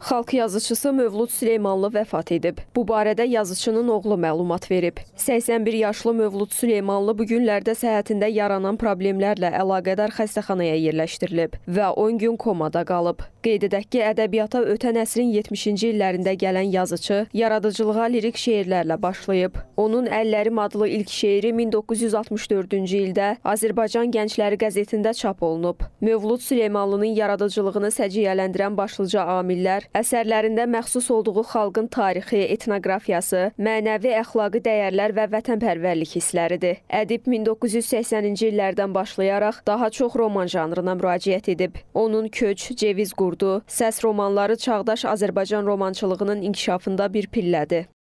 Xalq yazıçısı Mövlud Süleymanlı vəfat edib. Bu barədə yazıçının oğlu məlumat verib. 81 yaşlı Mövlud Süleymanlı bu günlərdə səhhətində yaranan problemlərlə əlaqədar xəstəxanaya yerləşdirilib və 10 gün komada qalıb. Qeyd edək ki, ədəbiyyata ötən əsrin 70-ci illərində gələn yazıçı yaradıcılığa lirik şeirlərlə başlayıb. Onun Əllərim adlı ilk şeiri 1964-cü ildə Azərbaycan Gəncləri qəzetində çap olunub. Mövlud Süleymanlının yaradıcılığını səciyyələndirən başlıca amillər əsərlərində məxsus olduğu xalqın tarixi, etnografiyası, mənəvi əxlaqi dəyərlər və vətənpərvərlik hissləridir. Ədib 1980-ci illərdən başlayaraq daha çox roman janrına müraciət edib. Onun Köç, Ceviz Qurdu, Səs romanları çağdaş Azərbaycan romançılığının inkişafında bir pillədir.